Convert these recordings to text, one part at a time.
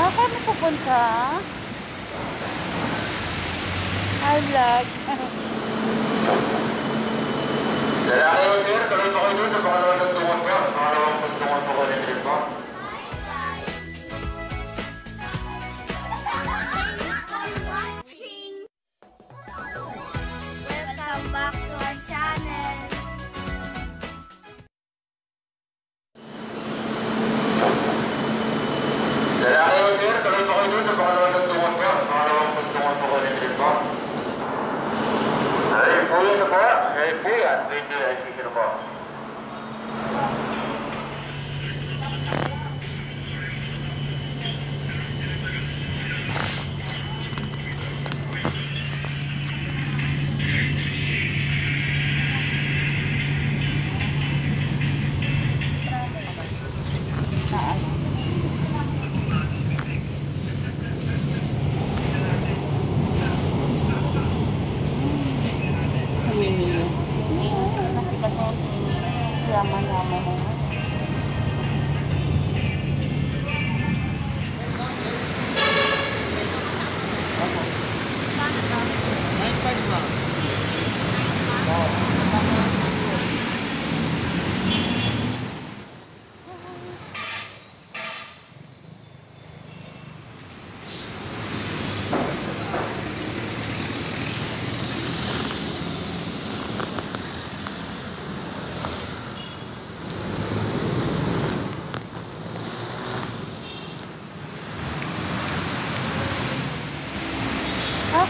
Kami pupunta? Hi vlog. Lalaki ko sir, tuloy pa kayo doon sa pangalawang tungon ko. Pangalawang tungon ko nilip mo. Welcome back to our channel. Lalaki ko sir, tuloy pa kayo doon sa pangalawang tungon ko. Pangalawang tungon ko nilip mo. Ay po yun na po. Ay po yan. Hindi ay sige na po.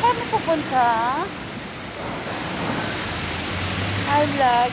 Kami pupunta? Hi vlog.